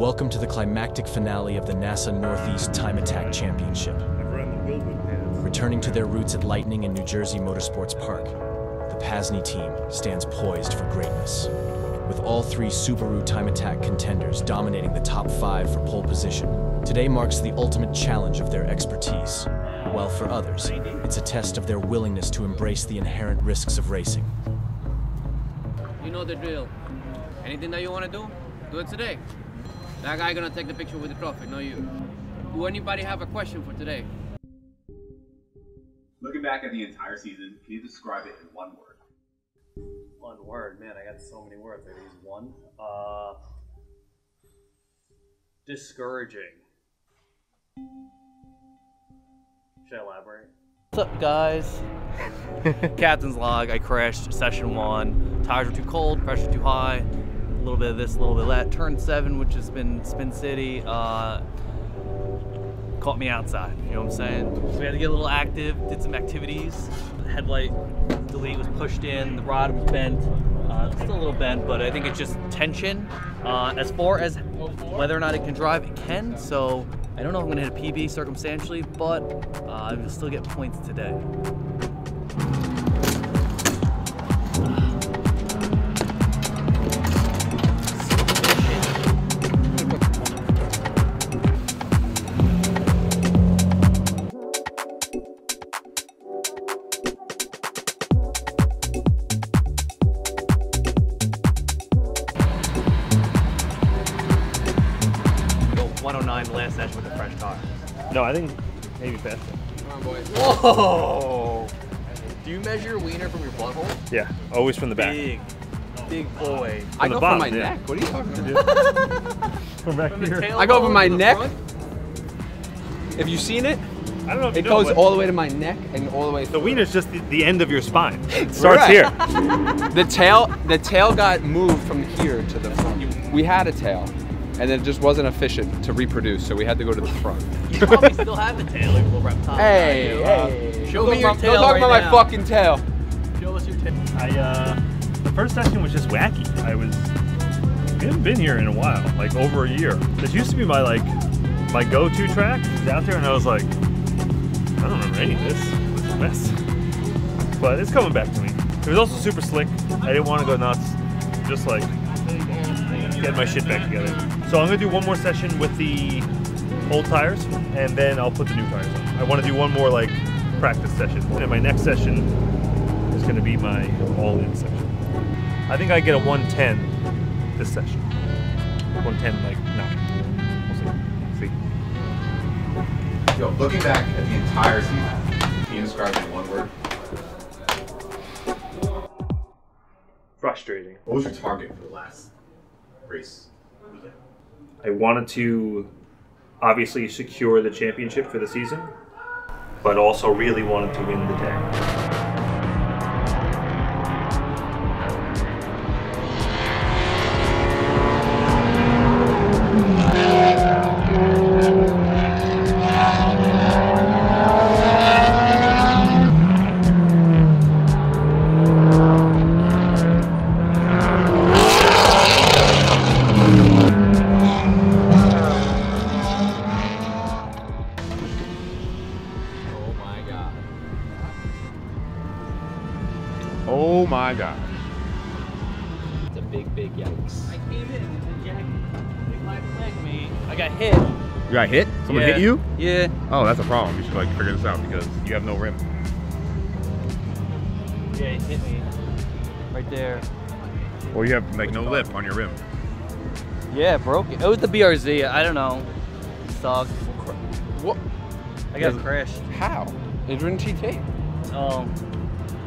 Welcome to the climactic finale of the NASA Northeast Time Attack Championship. Returning to their roots at Lightning in New Jersey Motorsports Park, the Pasni team stands poised for greatness, with all three Subaru Time Attack contenders dominating the top 5 for pole position. Today marks the ultimate challenge of their expertise, while for others, it's a test of their willingness to embrace the inherent risks of racing. You know the drill. Anything that you want to do, do it today. That guy gonna take the picture with the trophy, no you. Do anybody have a question for today? Looking back at the entire season, can you describe it in one word? One word, man, I got so many words. I use one. Discouraging. Should I elaborate? What's up, guys? Captain's log, I crashed session 1. Tires were too cold, pressure too high, a little bit of this, a little bit of that. Turn 7, which has been Spin City, caught me outside, you know what I'm saying? So we had to get a little active, did some activities. The headlight delete was pushed in, the rod was bent, still a little bent, but I think it's just tension. As far as whether or not it can drive, it can, so I don't know if I'm gonna hit a PB circumstantially, but I will still get points today. Last session with the fresh car. No, I think maybe faster. Come on, boys. Whoa! Do you measure your wiener from your butthole? Yeah, always from the back. Big boy. I go from my neck. What are you talking about? From back here. I go from my neck. Have you seen it? I don't know if it goes all the way to my neck and all the way. The wiener's just the end of your spine. It starts here. The tail got moved from here to the front. We had a tail. And then it just wasn't efficient to reproduce, so we had to go to the front. You probably still have the tail, like a little reptile. Hey, show me your tail. Don't talk about my fucking tail. Show us your tail. The first session was just wacky. We haven't been here in a while, like over a year. This used to be my my go-to track. It was out there, and I was like, I don't remember any of this. It's a mess. But it's coming back to me. It was also super slick. I didn't want to go nuts. Just like get my shit back together. So I'm gonna do one more session with the old tires, and then I'll put the new tires on. I want to do one more like practice session, and my next session is gonna be my all-in session. I think I get a 110 this session. 110 like nine. We'll see. Yo, looking back at the entire season, can you describe it in one word? Frustrating. What was your target for the last race? I wanted to obviously secure the championship for the season, but also really wanted to win the day. Oh my God. It's a big, big yikes. I came in and Jack big life flag me. I got hit. You got hit? Someone hit you? Yeah. Oh, that's a problem. You should like figure this out because you have no rim. Yeah, it hit me. Right there. Well, you have like no lip on your rim. Yeah, it broke it. It was the BRZ. I don't know. It sucked. What? I got crashed. How? It didn't TT. Oh.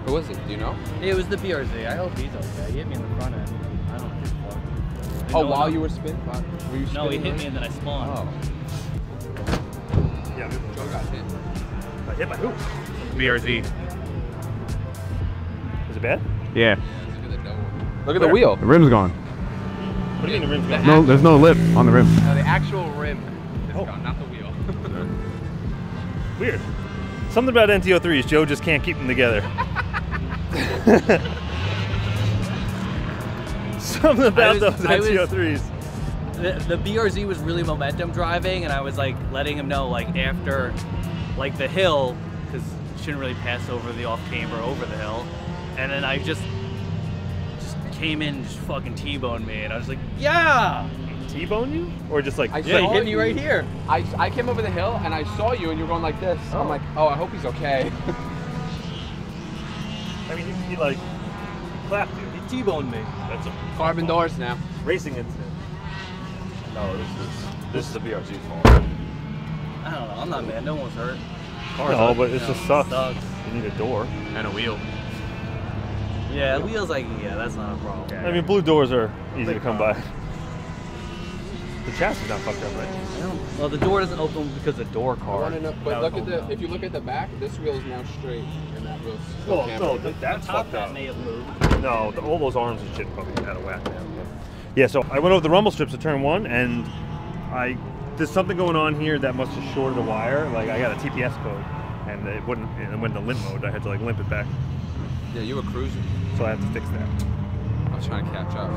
Who was it? Do you know? It was the BRZ. I hope he's okay. He hit me in the front end. I don't give a fuck. Oh, while you were spinning? No, he hit me and then I spawned. Oh. Yeah, Joe got hit. I hit my hoop. BRZ. Is it bad? Yeah. Look at the wheel. The rim's gone. What do you mean the rim's gone? No, there's no lip on the rim. No, the actual rim is gone, not the wheel. Weird. Something about NTO3s. Joe just can't keep them together. Something about those NTO3s. the BRZ was really momentum driving, and I was like letting him know like after like the hill, because you shouldn't really pass over the off camber over the hill, and then I just came in and just fucking T-boned me, and I was like, yeah! T-bone you? Or just like, hit me right here. I came over the hill and I saw you and you were going like this. Oh. I'm like, oh, I hope he's okay. I mean, he like clapped you. He T-boned me. That's a carbon doors now. Racing incident. No, this is a BRZ fault. I don't know. I'm not mad. No one's hurt. No, but it just sucks. You need a door and a wheel. Yeah, wheels like that's not a problem. Yeah, I mean, blue doors are easy to come by. The chassis is not fucked up, right? Well, the door doesn't open because the door card. But look at the, if you look at the back, this wheel is now straight, and that wheel's still cambered. Oh, no, that's fucked up. No, all those arms and shit probably out of whack now. Yeah, so I went over the rumble strips to turn one, and there's something going on here that must have shorted a wire. Like, I got a TPS code, and it wouldn't, and it went into limp mode. I had to, like, limp it back. Yeah, you were cruising. So I have to fix that. I was trying to catch up.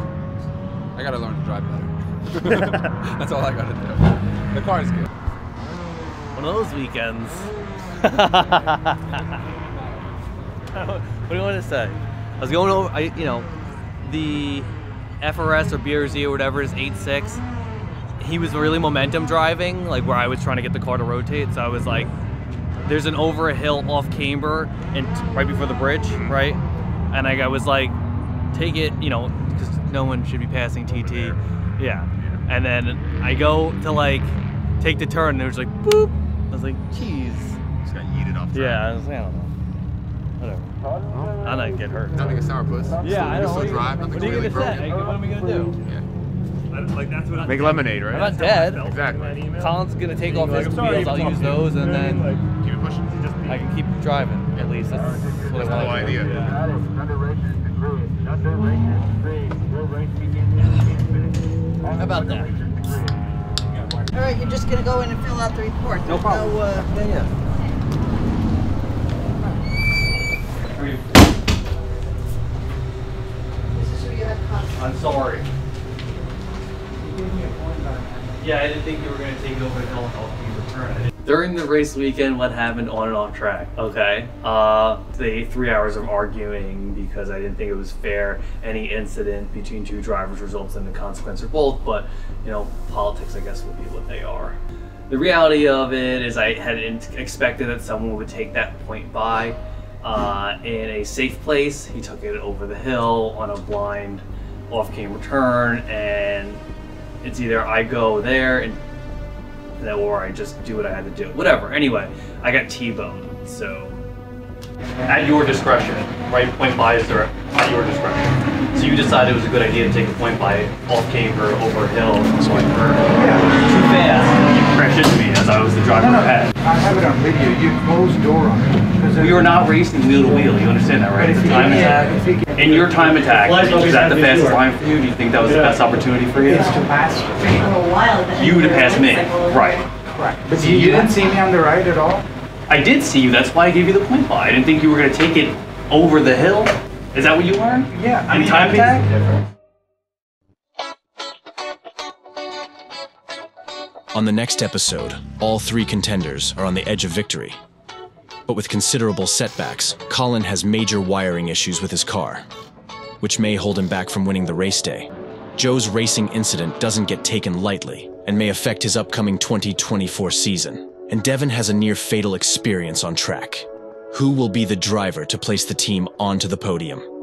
I gotta learn to drive better. That's all I gotta do. The car is good. One of those weekends. What do you want to say? I was going over, you know, the FRS or BRZ or whatever is 8.6. He was really momentum driving, like where I was trying to get the car to rotate. So I was like, there's an over a hill off camber and right before the bridge, right? And I was like, take it, you know, because no one should be passing TT. Yeah. And then I go to like take the turn and it was like boop. I was like, geez. Just got yeeted off track. Yeah, I was like, I don't know. Whatever. I'm not gonna get hurt. Nothing a sourpuss. Yeah, I don't know. What are you gonna say? What am I gonna do? Yeah. Like, that's what make lemonade, right? I'm not dead. Exactly. Colin's gonna take off his wheels. I'll use those and then keep pushing. I can keep driving. At least that's the whole idea. How about that? All right, you're just going to go in and fill out the report. There's no problem. No, This is who you had contact. I'm sorry. You gave me a point on that. Yeah, I didn't think you were going to take it over the hill and help me return it. During the race weekend, what happened on and off track? Okay, the 3 hours of arguing because I didn't think it was fair. Any incident between two drivers results in the consequence for both, but you know, politics, I guess, will be what they are. The reality of it is I had expected that someone would take that point by in a safe place. He took it over the hill on a blind off-camera turn, and it's either I go there and or I just do what I had to do. Whatever. Anyway, I got T-boned, so. At your discretion, right? Point by is there at your discretion. So you decided it was a good idea to take a point by off camber over hill, going for too fast. You crashed into me as I was the driver ahead. I have it on video. You closed door on it. We were not racing wheel to wheel. You understand that, right? It's a time attack. In your time attack, is that the fastest line for you? Do you think that was the best opportunity for you? It's to pass you to pass me, right? Correct. But you didn't see me on the right at all. I did see you, that's why I gave you the point by. I didn't think you were gonna take it over the hill. Is that what you learned? Yeah, I mean, time attack? On the next episode, all three contenders are on the edge of victory. But with considerable setbacks, Colin has major wiring issues with his car, which may hold him back from winning the race day. Joe's racing incident doesn't get taken lightly and may affect his upcoming 2024 season. And Devon has a near-fatal experience on track. Who will be the driver to place the team onto the podium?